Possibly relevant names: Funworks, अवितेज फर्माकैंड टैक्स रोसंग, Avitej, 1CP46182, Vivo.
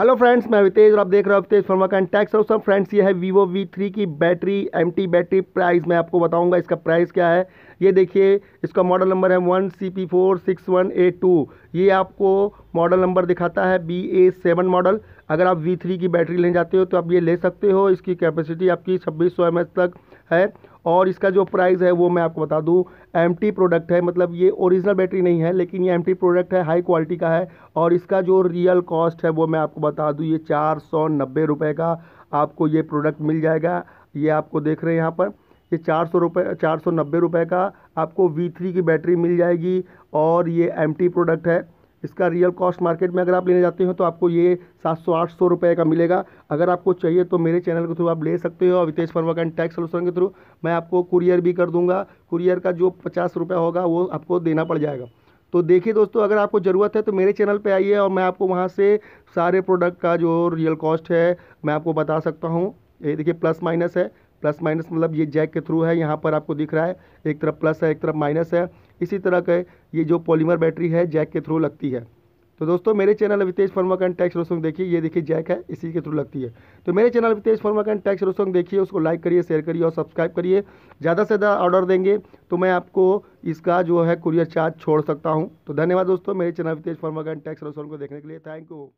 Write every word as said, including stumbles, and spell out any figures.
Hello friends, मैं अवितेज और आप देख रहे हो अवितेज फर्माकैंड टैक्स रोसंग। फ्रेंड्स, ये है Vivo V थ्री की बैटरी एमटी बैटरी प्राइस मैं आपको बताऊंगा इसका प्राइस क्या है। ये देखिए, इसका मॉडल नंबर है one C P four six one eight two. ये आपको मॉडल नंबर दिखाता है बी ए सेवन मॉडल। अगर आप V थ्री की बैटरी लेने जाते हो तो आप ये ले सकते हो। इसकी कैपेसिटी आपकी छब्बीस सौ एम एच तक है और इसका जो प्राइस है वो मैं आपको बता दूं, एमटी प्रोडक्ट है, मतलब ये ओरिजिनल बैटरी नहीं है लेकिन ये एमटी प्रोडक्ट है, हाई क्वालिटी का है। और इसका जो रियल कॉस्ट है वो मैं आपको बता दूं, ये चार सौ नब्बे रुपये का आपको ये प्रोडक्ट मिल जाएगा। ये आपको देख रहे हैं यहाँ पर, ये चार सौ रुपये चार सौ नब्बे रुपये का आपको V थ्री की बैटरी मिल जाएगी और ये एमटी प्रोडक्ट है। इसका रियल कॉस्ट मार्केट में अगर आप लेने जाते हो तो आपको ये सात सौ आठ सौ रुपये का मिलेगा। अगर आपको चाहिए तो मेरे चैनल के थ्रू आप ले सकते हो, अवितेज फनवर्क्स टैक्स सलूशन के थ्रू मैं आपको कुरियर भी कर दूंगा। कुरियर का जो पचास रुपये होगा वो आपको देना पड़ जाएगा। तो देखिए दोस्तों, अगर आपको ज़रूरत है तो मेरे चैनल पे आइए और मैं आपको वहाँ से सारे प्रोडक्ट का जो रियल कॉस्ट है मैं आपको बता सकता हूँ। ये देखिए प्लस माइनस है, प्लस माइनस मतलब ये जैक के थ्रू है, यहाँ पर आपको दिख रहा है, एक तरफ प्लस है एक तरफ माइनस है। इसी तरह के ये जो पॉलीमर बैटरी है जैक के थ्रू लगती है। तो दोस्तों मेरे चैनल अवितेज फर्माकैंड टैक्स रोसंग देखिए, ये देखिए जैक है, इसी के थ्रू लगती है। तो मेरे चैनल अवितेज फर्माकैंड टैक्स रोसंग देखिए, उसको लाइक करिए, शेयर करिए और सब्सक्राइब करिए। ज़्यादा से ज़्यादा ऑर्डर देंगे तो मैं आपको इसका जो है कुरियर चार्ज छोड़ सकता हूँ। तो धन्यवाद दोस्तों, मेरे चैनल अवितेज फर्माकैंड टैक्स रोसंग को देखने के लिए। Thank you.